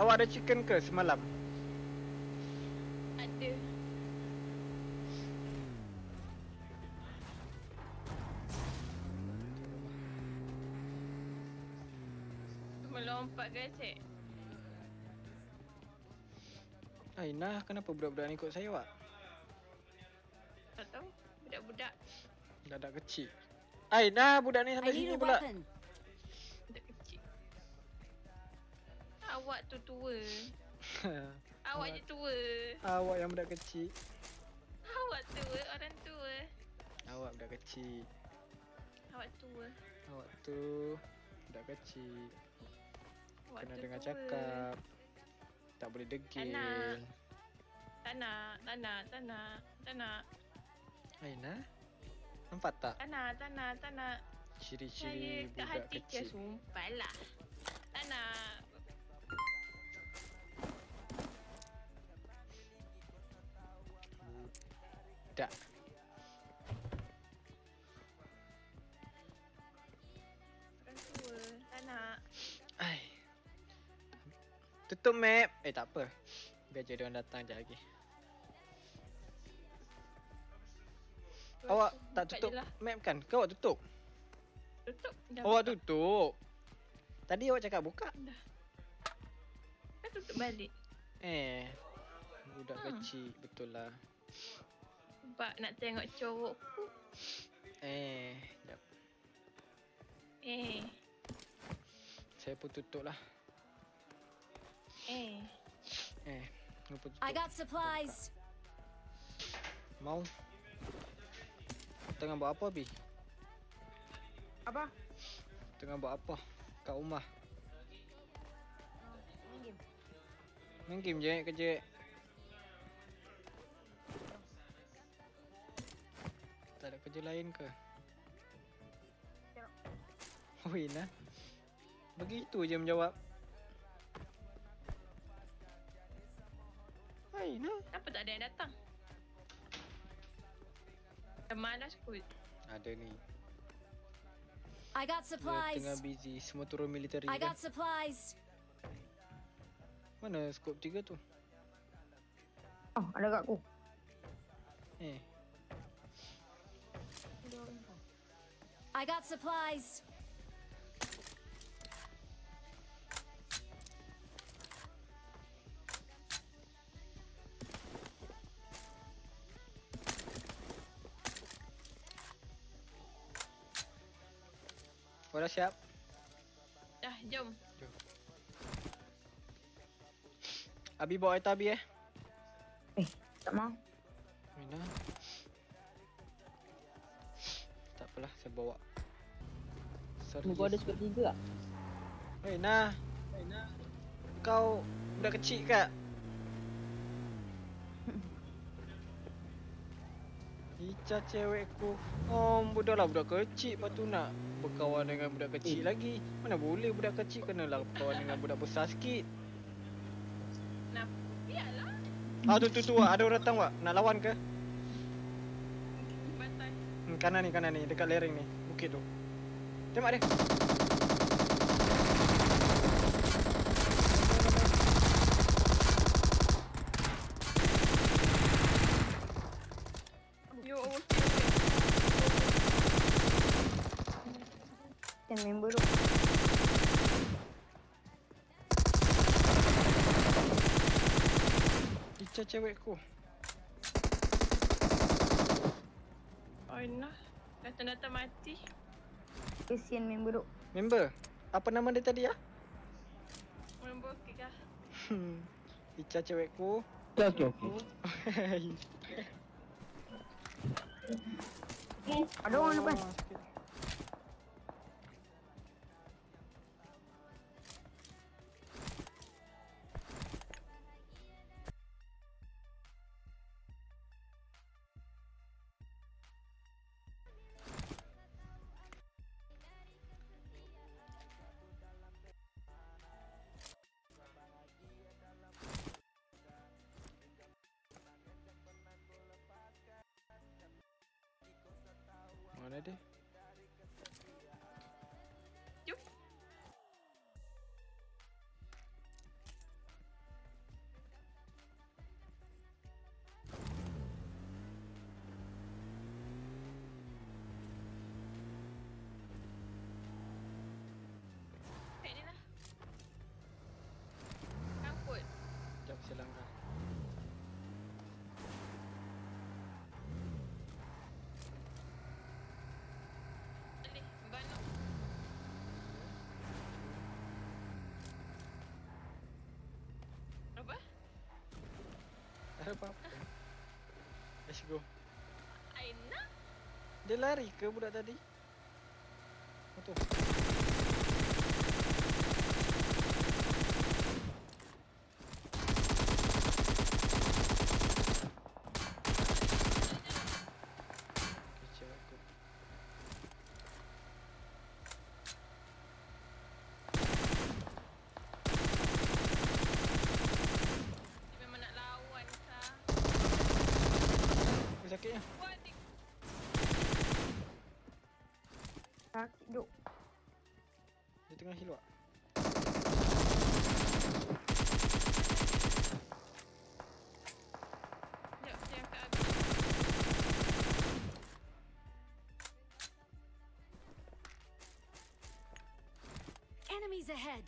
Kau ada chicken ke semalam? Ada. Melompat ke cik? Aina, kenapa budak-budak ni ikut saya awak? Tak tahu, budak-budak. Budak-budak kecil. Aina, budak ni sampai sini pula. Awak tu tua. Awak je tua. Awak yang budak kecil. Awak tua, orang tua. Awak budak kecil. Awak tua. Awak tu budak kecil. Awak kena dengar tua. Cakap. Tak boleh degil. Tak nak. Aina, nampak tak? Tak nak. Ciri-ciri budak kecil. Saya kat hati sumpah lah. Tak nak. Tak. Orang tua, tak nak. Ai. Tutup map. Tak apa. Biar je diorang datang sekejap lagi. Awak tak tutup map kan? Ke awak tutup? Tutup. Awak tutup. Tadi awak cakap buka. Kan tutup balik. Budak kecil. Betul lah. Sebab nak tengok cowok ku. Sekejap. Saya pun tutup lah. Lupa tutup. I got supplies. Mau? Tengah buat apa, Bi? Apa? Tengah buat apa kat rumah? Main game. Main game je, kerja. Tak ada kerja lain ke? Aina, begitu je menjawab. Aina, kenapa tak ada yang datang? Dah malas kot. Ada ni. I got supplies. Dia tengah busy, semua turun military kan? I got supplies. Mana scope 3 tu? Oh, ada kat aku. I got supplies. Kau dah siap? Dah, jom. Abi bawa kereta Abi tak mau. Mina. Tak apalah, saya bawa. Muka ada cukup 3 tak? Aina, kau budak kecil kak? Ica cewekku. Budaklah budak kecil, lepas tu nak berkawan dengan budak kecil lagi. Mana boleh budak kecil, kenalah berkawan dengan budak besar sikit. Nak biarlah. Tu ada orang datang wak. Nak lawan ke? Kanan ni, dekat lereng ni. Bukit tu. Tembak dia. Yo. Temen buruk. Ica cewekku. Aina, datang-datang mati. Kesian member duk. Member? Apa nama dia tadi ya? Member okey kah? Ica cewekku. Okey. Ada orang depan. Mana dia? Jom. Gak apa-apa. Let's go. Aina? Dia lari ke budak tadi? Oh tu. Sakitnya. Sakit duk. Dia tengah hilang. Jap, saya angkat aku. Enemies ahead.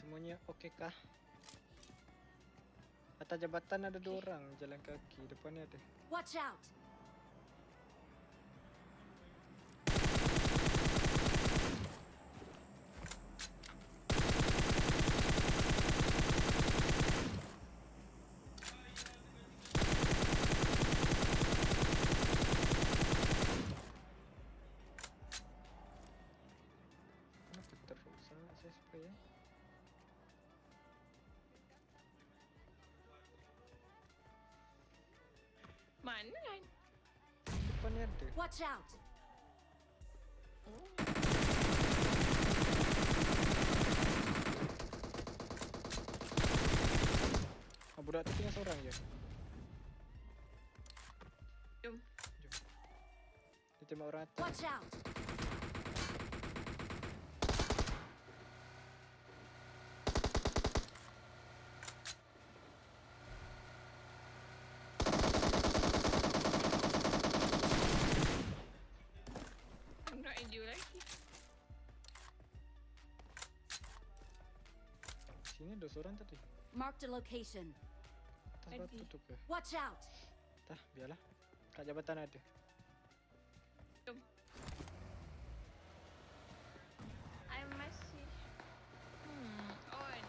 Semuanya okey kah? Atas jabatan ada dua orang jalan kaki, depan ni ada. Watch out. Kenapa teruk sangat saya spray eh? Mana kan? Depan ni ada. Watch out. Oh. Ah, budak tu tinggal seorang je. Jom. Jom. Dia tembak orang atas. Watch out. Sini ada seorang tadi. Mark the location. Atas batu tu ke? Watch out. Dah, biarlah. Kat jabatan ada. Jom. I masih on.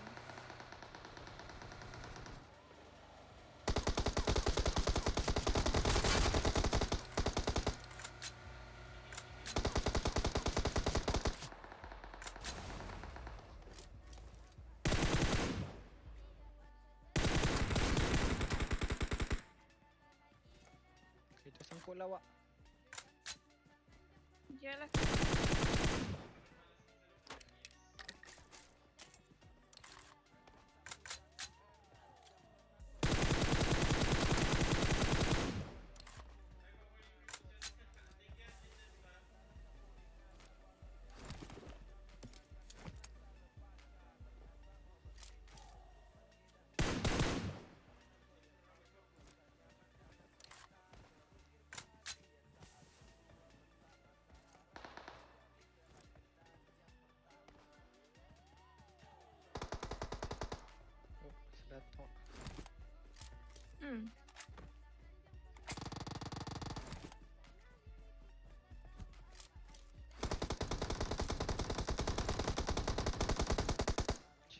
Kita sangkut lawak. Jalan.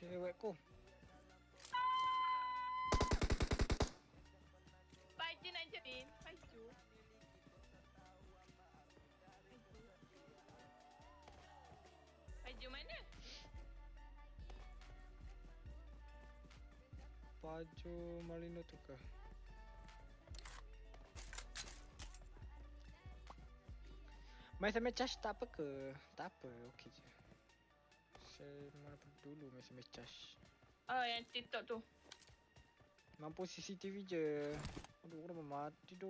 Cewekku. Baju nak jadiin, baju. Baju mana? Baju Malino tu kah? Main sama charge tak apa ke? Tak apa, okey je. Saya mana dulu main sama charge. Oh, yang TikTok tu. Mampu CCTV je. Aduh, kenapa mati tu?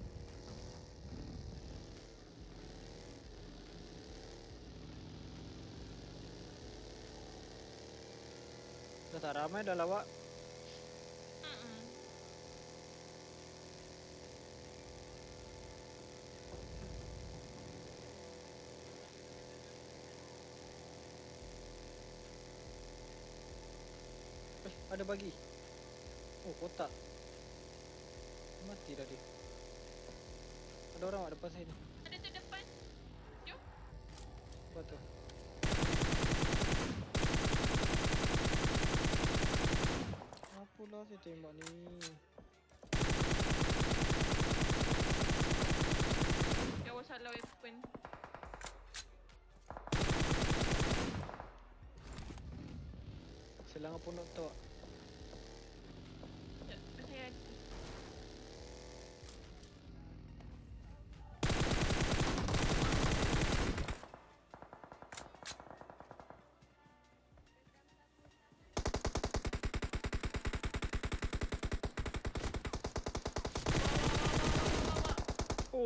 Dah tak ramai dah lawak. Eh, ada bagi. Oh, kotak. Mati dah dia. Ada orang kat depan saya ni. Ada tu depan. Jom. Apa tu? Apalah saya tembak ni. Jawab salah weapon. Selang pun nak tahu. Saya ada.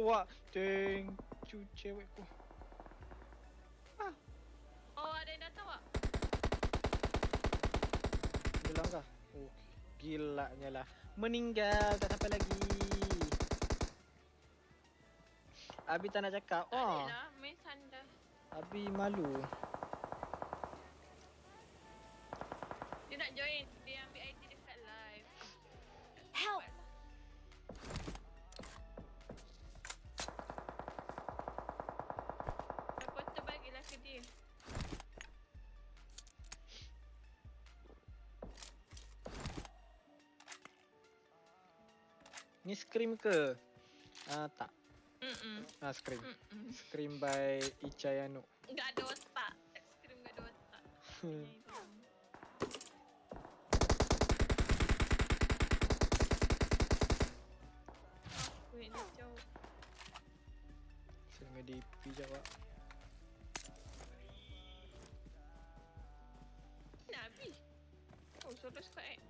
Wah, ceng, cu cewekku. Ah. Oh, ada yang datang tak? Hilang kah? Oh, gilanya lah. Meninggal, tak sampai lagi. Abi tak nak cakap. Oh. Adalah, main sanda. Abi malu. Dia nak join, dia ambil ID dekat live. Help. Ni scream ke? Tak. Scream. Scream by Icaa. Enggak ada otak. Scream enggak ada otak. Wait, ni jauh. Saya dengan DP jawab. Nabi. Oh, suruh start eh.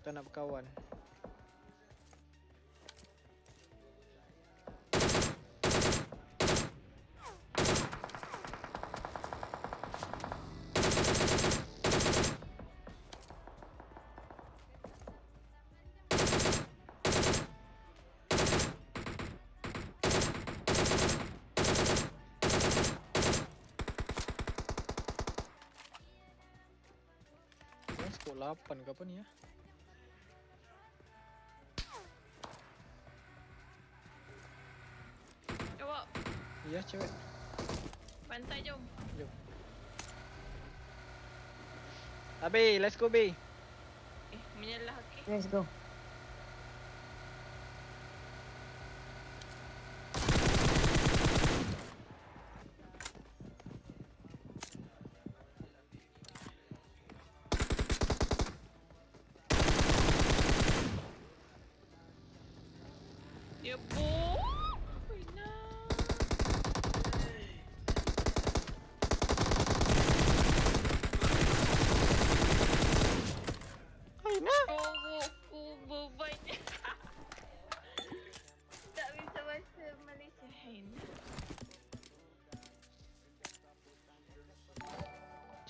Kita nak berkawan. Skor 8 ke apa ni ya? Ya cewek. Pantai jom. Jom. Abi, let's go B. Eh, menyelah okey. Let's go.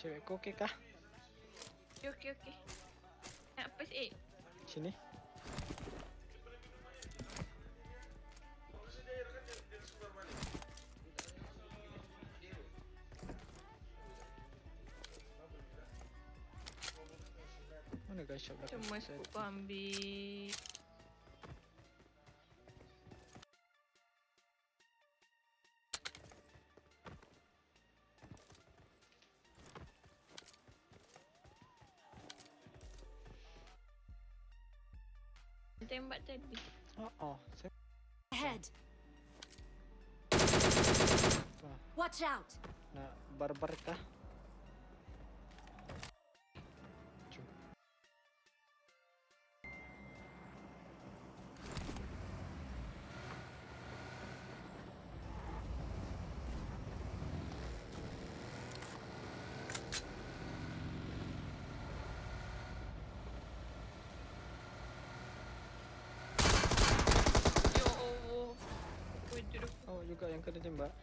Cewek kau okey kah? Okey, okey. Nak push A? Sini. Mana guys shop dah? Cuma scoop ambil. Tembak tadi. Oh, saya. Head. Watch out. Na barbar ka. Oh juga yang kena tembak.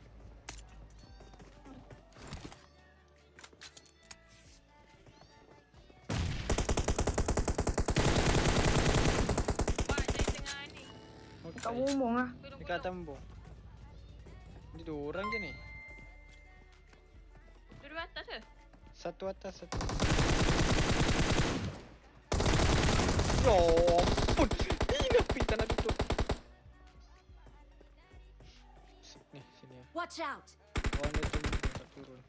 Kau ngomong ah. Dekat tembok. Ni dua orang je ni. Dua atas ke? Satu atas satu. Yo pun. Ini pita nak tutup. Ni sini. Watch out. Oh ni tu tak turun.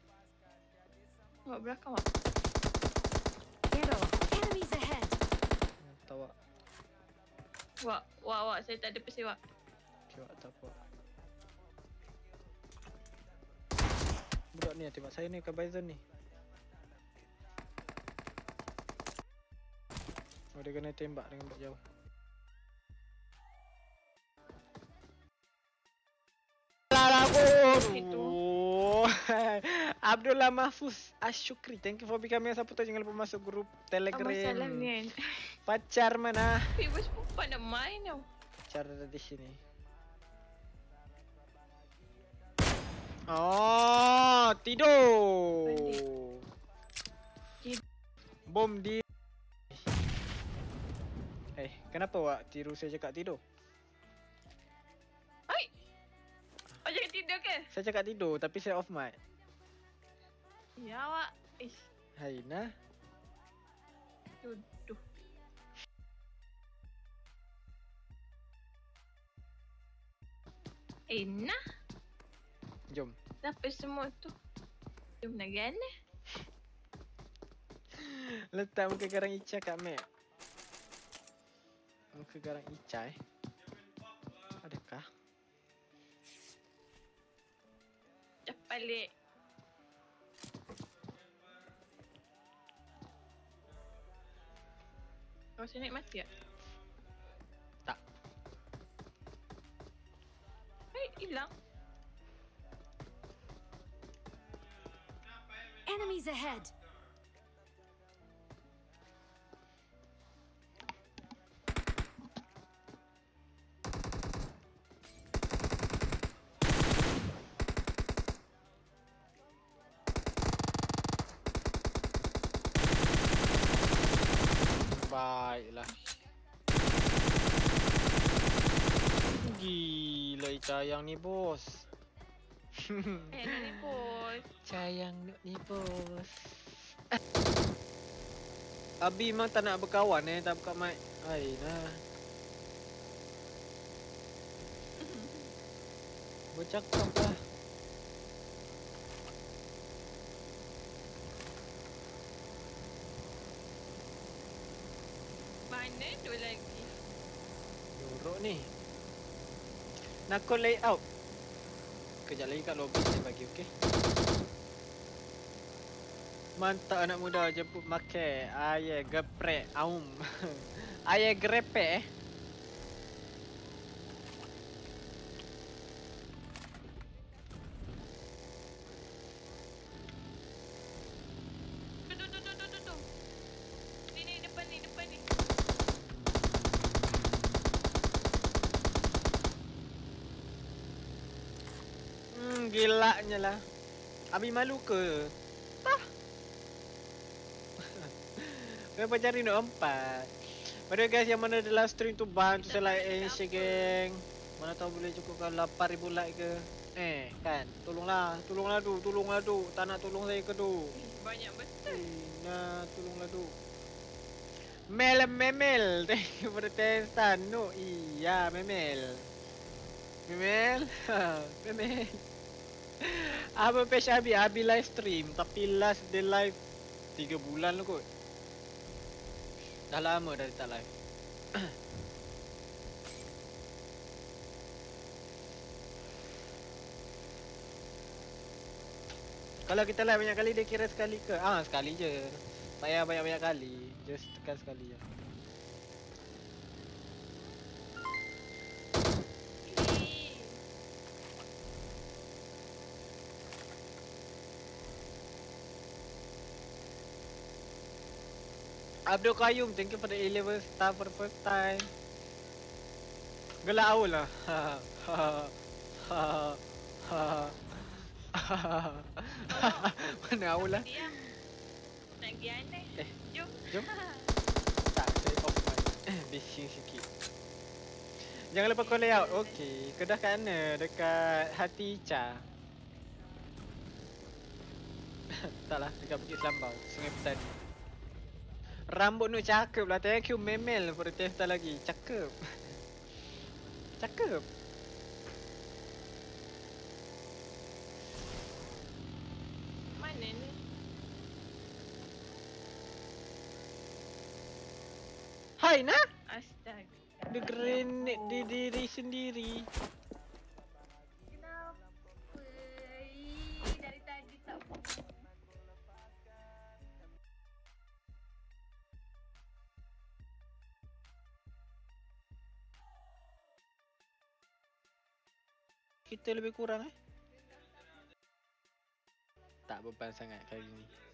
Oh belakang ah. Hero, enemies ahead. Tawa. Wak, saya tak ada pesi wak. Okay, wak tak apa. Budak ni tembak saya ni kat Bison ni. Oh, dia kena tembak dengan budak jauh. Abdullah Mahfuz Ashukri, thank you for becoming supporter. Jangan lupa masuk grup Telegram. Pacar mana? Bebas perempuan nak main tau. Pacar ada di sini. Oh, tidur. Bom di. Eh, kenapa wak tiru saya cakap tidur? Hai. Awak cakap tidur ke? Saya cakap tidur tapi saya off mic. Ya wak. Ish. Aina. Duduk. Aina. Jom. Kenapa semua tu? Jom nak gana. Letak muka garang Icaa kat map. Muka garang Icaa eh. Adakah? Dah balik. Kau sini mati tak? Tak. Hei, hilang. Enemies ahead. Baiklah. Gila cayang ni bos. Ni bos. Cayang ni bos. Abi memang tak nak berkawan eh, tak buka mic. Aina. Bercakap lah. Mana tu lagi? Lorok ni. Nak call layout. Kejap lagi kat lobby saya bagi, okey? Mantap anak muda jemput makan. Ayah geprek aum. Ayah grepek eh. Gelaknya lah. Abi malu ke? Tah. Kenapa cari nak empat? Mari guys yang mana the live stream tu bahan tu saya like and share geng. Mana tahu boleh cukupkan 8,000 like ke? Eh kan? Tolonglah. Tolonglah tu. Tak nak tolong saya ke tu? Banyak betul. Nah tolonglah tu. Memel. Thank you for the testan. No iya Memel. Memel. Abang page Abi live stream. Tapi last dia live 3 bulan lah kot. Dah lama dah tak live. Kalau kita live banyak kali, dia kira sekali ke? Ah, sekali je. Tak payah banyak-banyak kali. Just tekan sekali je. Abdul Kayum, thank you for the A-level star for the first time. Gelak awal lah. Mana awal lah. Nak pergi aneh. Jom. Jom. Tak, saya off mic. Bising sikit. Jangan lupa call layout. Okay. Kedah kat mana? Dekat hati Icaa. Taklah, dekat Bukit Selambau. Sungai Petani. Rambut ni cakep lah. Thank you Memel for the testa lagi. Cakep. Cakep. Mana ni? Hai nak? Astaga. Dia grenade di diri sendiri. Kenapa? Dari tadi tak buka. Kita lebih kurang eh. Tak beban sangat kali ni.